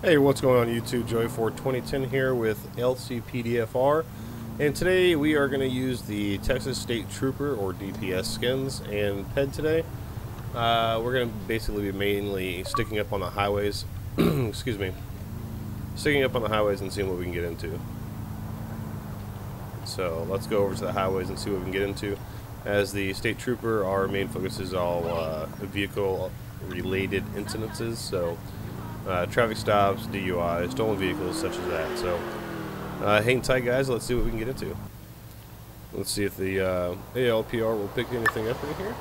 Hey, what's going on YouTube? Joey42010 here with LCPDFR, and today we are going to use the Texas State Trooper or DPS skins and PED today. We're going to basically be mainly sticking up on the highways, excuse me, sticking up on the highways and seeing what we can get into. So let's go over to the highways and see what we can get into. As the State Trooper, our main focus is all vehicle related incidences, so traffic stops, DUIs, stolen vehicles, such as that. So hang tight, guys. Let's see what we can get into. Let's see if the ALPR will pick anything up right here.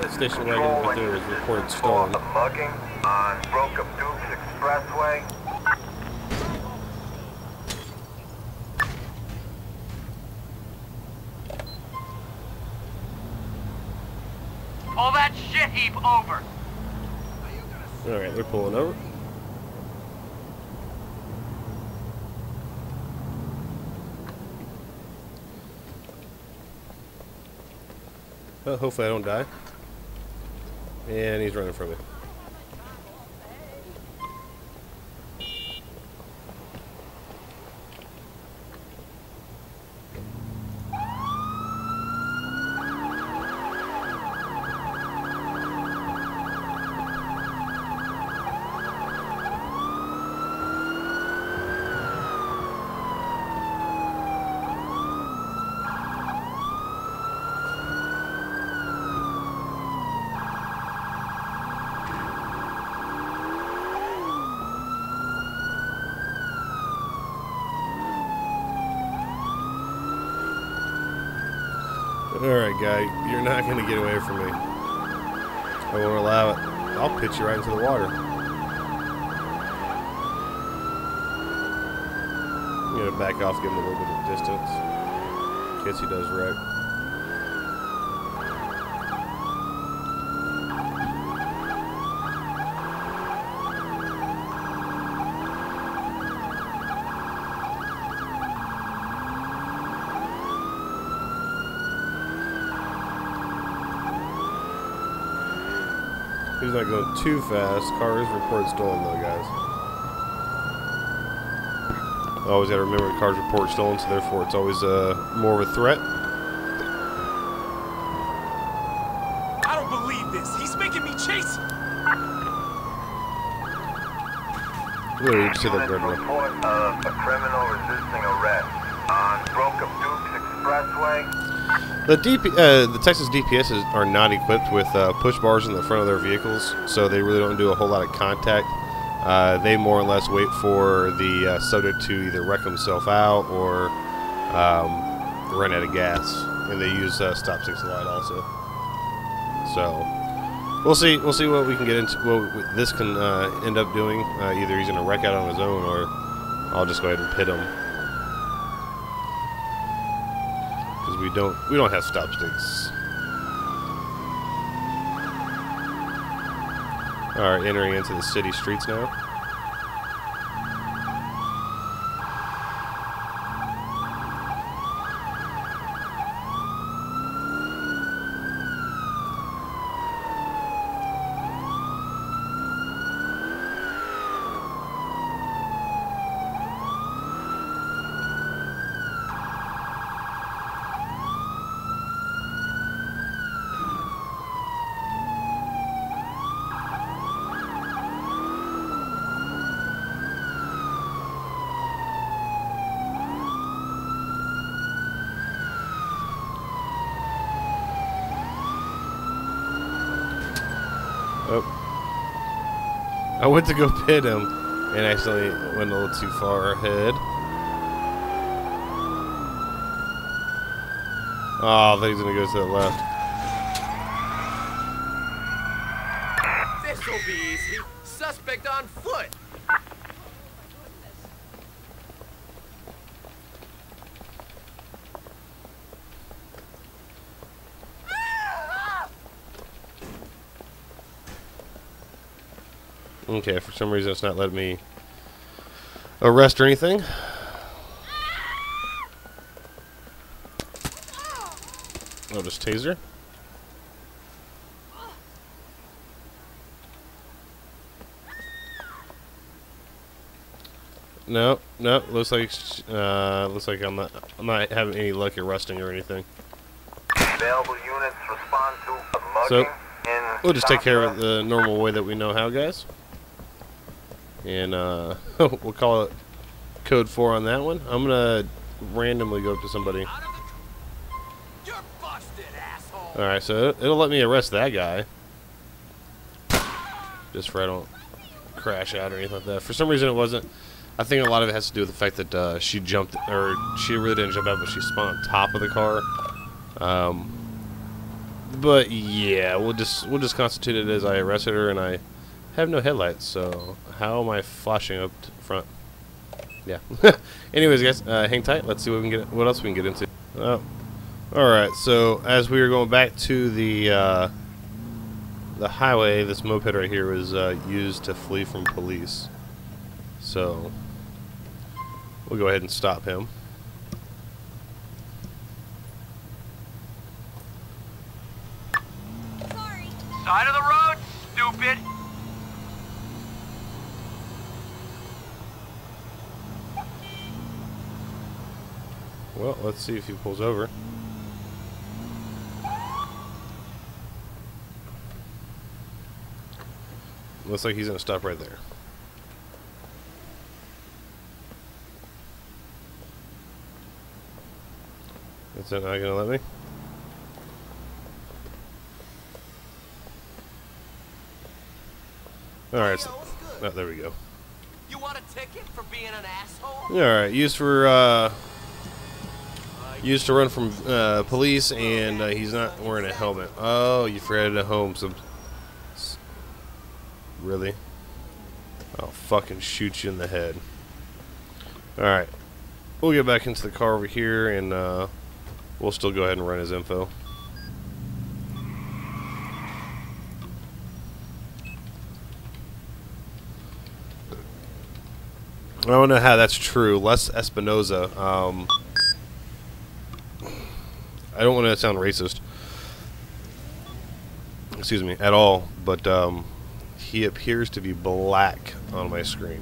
The station wagon right there is reported stolen. Mugging on Broker-Dukes Expressway. All that shit heap over. Alright, they're pulling over. Well, hopefully I don't die. And he's running from me. Alright, guy, you're not going to get away from me. I won't allow it. I'll pitch you right into the water. I'm going to back off, give him a little bit of distance. In case he does right. He's not going too fast. Car is reported stolen though, guys. I always gotta remember the car's reported stolen, so therefore it's always more of a threat. I don't believe this. He's making me chase. Really, you see that report of a criminal resisting arrest on Broker-Dukes Expressway. The Texas DPSs are not equipped with push bars in the front of their vehicles, so they really don't do a whole lot of contact. They more or less wait for the subject to either wreck himself out or run out of gas, and they use stop sticks a lot also. So we'll see what we can get into. What this can end up doing. Either he's going to wreck out on his own, or I'll just go ahead and pit him. We don't have stop sticks. Alright, entering into the city streets now. Oh. I went to go pit him and actually went a little too far ahead. Oh, I think he's gonna go to the left. This'll be easy. Suspect on foot. Okay, for some reason it's not letting me arrest or anything. I'll just taser. No. Looks like I'm not having any luck at rusting or anything. Available units respond to mugging. So we'll just take care of it the normal way that we know how, guys. And we'll call it code 4 on that one. I'm gonna randomly go up to somebody. You're busted, asshole. All right, so it'll let me arrest that guy. Just for I don't crash out or anything like that. For some reason, it wasn't. I think a lot of it has to do with the fact that she jumped, or she really didn't jump out, but she spawned on top of the car. But yeah, we'll just constitute it as I arrested her, and I have no headlights, so how am I flashing up front? Yeah. Anyways, guys, hang tight. Let's see what we can get. What else we can get into? Oh. All right. So as we were going back to the highway, this moped right here was used to flee from police. So we'll go ahead and stop him. Sorry. Side of the road, stupid. Well, let's see if he pulls over. Looks like he's gonna stop right there. Is that not gonna let me? All right, so, oh, there we go. You want a ticket for being an asshole? All right, used for used to run from police, and he's not wearing a helmet. Oh, you forgot at home some. Really? I'll fucking shoot you in the head. All right, we'll get back into the car over here, and we'll still go ahead and run his info. I don't know how that's true. Les Espinosa. I don't want to sound racist. Excuse me, at all. But he appears to be black on my screen.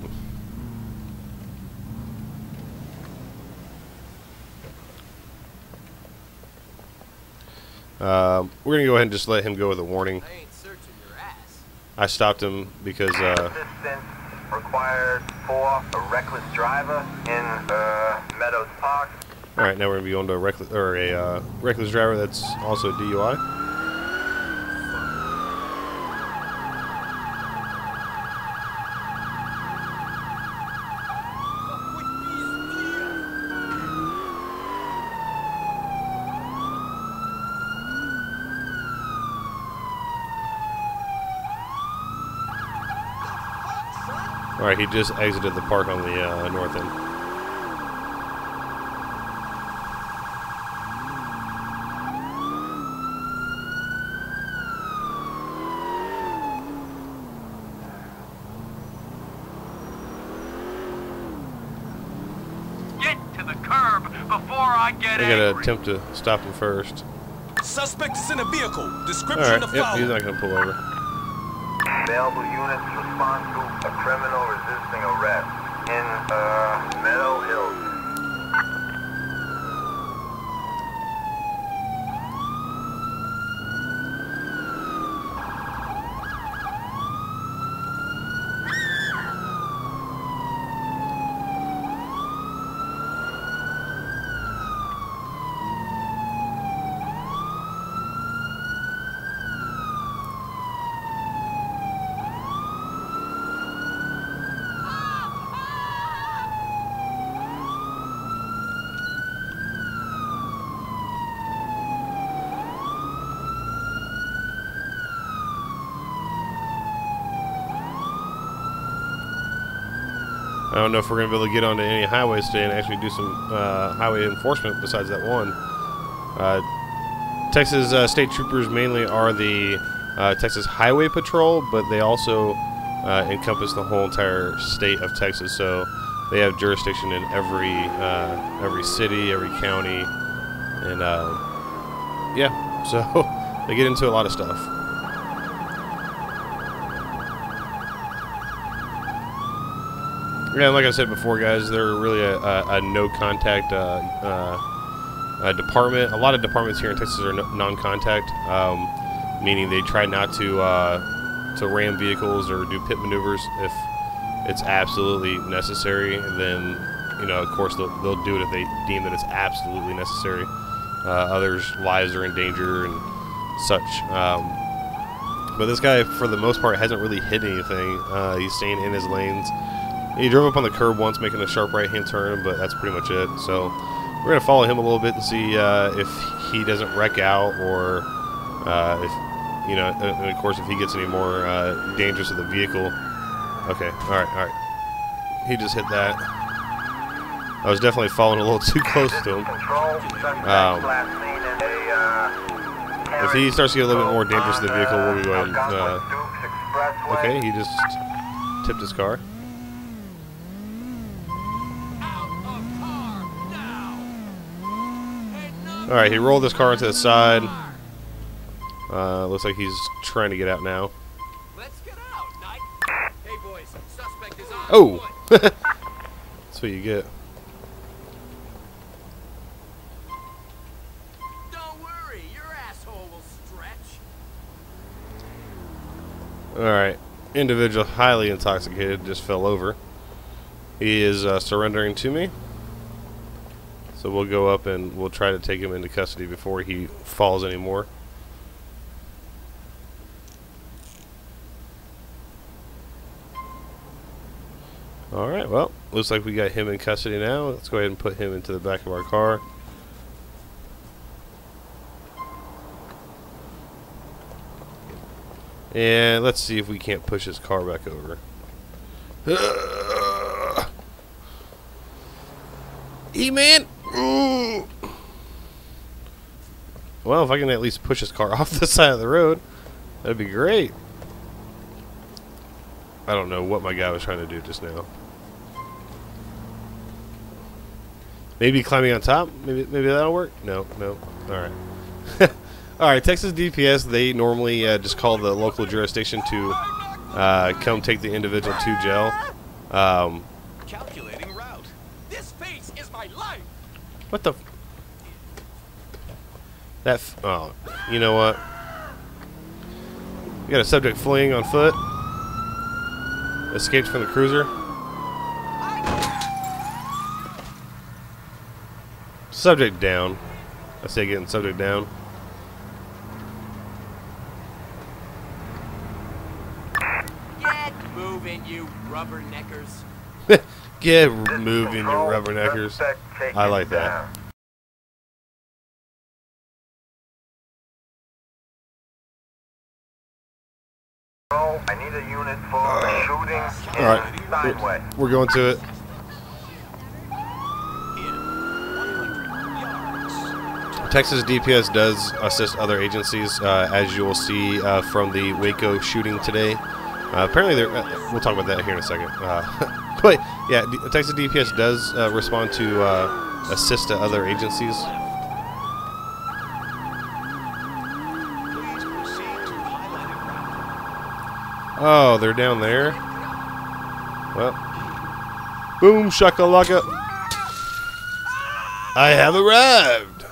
We're gonna go ahead and just let him go with a warning. I ain't searching your ass. I stopped him because assistance required for a reckless driver in Meadows Park. All right, now we're gonna be going to a reckless or a reckless driver that's also DUI. All right, he just exited the park on the north end. I gotta attempt to stop him first. Suspect is in a vehicle. Description of foul. Yep, he's not gonna pull over. Available units respond to a criminal resisting arrest in Meadow Hill. I don't know if we're going to be able to get onto any highways today and actually do some highway enforcement besides that one. Texas state troopers mainly are the Texas Highway Patrol, but they also encompass the whole entire state of Texas. So they have jurisdiction in every city, every county, and yeah, so they get into a lot of stuff. And like I said before, guys, they're really a no-contact department. A lot of departments here in Texas are non-contact, meaning they try not to ram vehicles or do pit maneuvers if it's absolutely necessary. And then, you know, of course, they'll do it if they deem that it's absolutely necessary. Others' lives are in danger and such. But this guy, for the most part, hasn't really hit anything. He's staying in his lanes. He drove up on the curb once, making a sharp right-hand turn, but that's pretty much it. So we're going to follow him a little bit and see if he doesn't wreck out, or if, you know, and of course, if he gets any more dangerous to the vehicle. Okay, all right. He just hit that. I was definitely following a little too close to him. If he starts to get a little bit more dangerous to the vehicle, we'll be going. Okay, he just tipped his car. Alright, he rolled this car into the side. Looks like he's trying to get out now. Oh! That's what you get. Don't worry, your asshole will stretch. Alright, individual highly intoxicated, just fell over. He is surrendering to me. So we'll go up and we'll try to take him into custody before he falls anymore. Alright, well, looks like we got him in custody now. Let's go ahead and put him into the back of our car. And let's see if we can't push his car back over. E-man! Ooh. Well, if I can at least push his car off the side of the road, that'd be great. I don't know what my guy was trying to do just now. Maybe climbing on top? Maybe that'll work? No. Alright. Alright, Texas DPS, they normally just call the local jurisdiction to come take the individual to jail. Calculating route. This face is my life! What the... oh, you know what? We got a subject fleeing on foot. Escaped from the cruiser. Subject down. I say getting subject down. Get moving, you rubberneckers. Get moving, you rubberneckers. I like that. I need a unit for shooting in Steinway. We're going to it. Texas DPS does assist other agencies, as you will see from the Waco shooting today. Apparently, we'll talk about that here in a second. But yeah, Texas DPS does respond to assist to other agencies. Oh, they're down there. Well, boom shakalaka! I have arrived.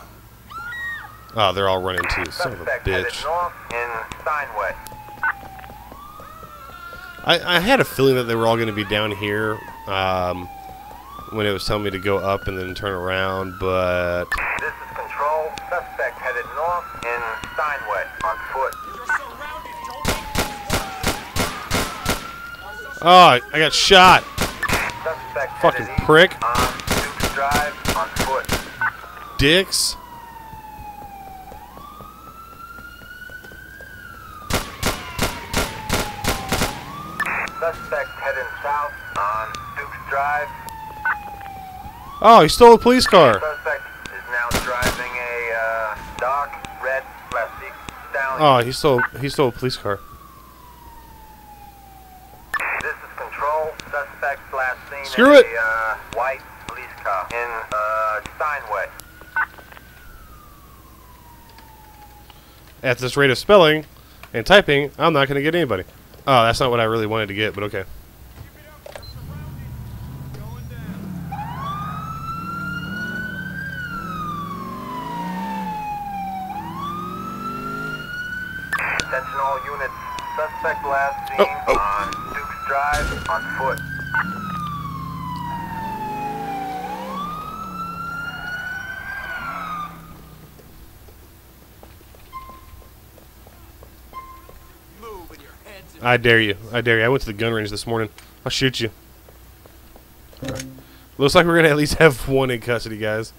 Oh, they're all running too. Son of a bitch. I had a feeling that they were all going to be down here when it was telling me to go up and then turn around, but. This is control. Suspect headed north in Steinway on foot. Oh, I got shot. Suspect fucking prick. Dukes Drive on foot. Dicks. Suspect heading south on Dukes Drive. Oh, he stole a police car. Suspect is now driving a dark red plastic down. Oh, he stole a police car. Screw it! White police car in Steinway. At this rate of spelling and typing, I'm not going to get anybody. Oh, that's not what I really wanted to get, but okay. Suspect last seen on Dukes Drive on foot. I dare you. I dare you. I went to the gun range this morning. I'll shoot you. Right. Looks like we're going to at least have one in custody, guys.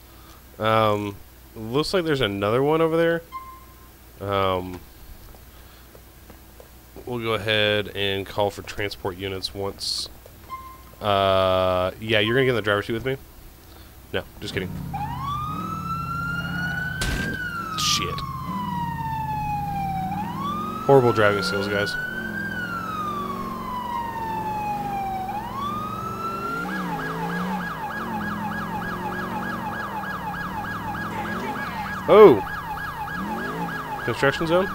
Looks like there's another one over there. We'll go ahead and call for transport units once. Yeah, you're going to get in the driver's seat with me? No, just kidding. Shit. Horrible driving skills, guys. Oh! Construction zone?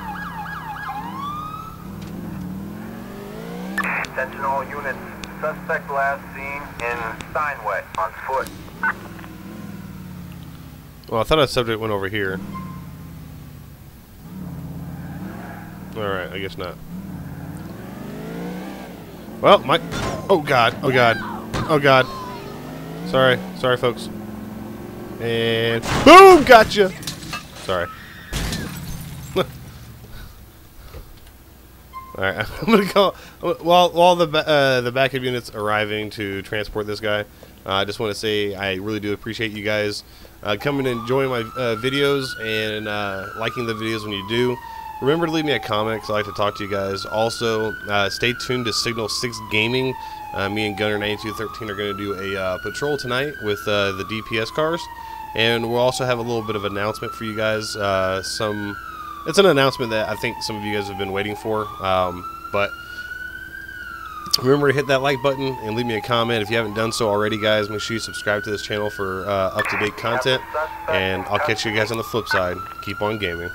Attention all units. Suspect last seen in Steinway on foot. Well, I thought that subject went over here. Alright, I guess not. Well, my... Oh god, oh god. Oh god. Sorry, sorry folks. And... Boom! Gotcha! Sorry. Alright, I'm gonna call... While the backup unit's arriving to transport this guy, I just want to say I really do appreciate you guys coming and enjoying my videos and liking the videos when you do. Remember to leave me a comment because I like to talk to you guys. Also, stay tuned to Signal 6 Gaming. Me and Gunner9213 are going to do a patrol tonight with the DPS cars. And we'll also have a little bit of announcement for you guys. It's an announcement that I think some of you guys have been waiting for. But remember to hit that like button and leave me a comment. If you haven't done so already, guys, make sure you subscribe to this channel for up-to-date content. And I'll catch you guys on the flip side. Keep on gaming.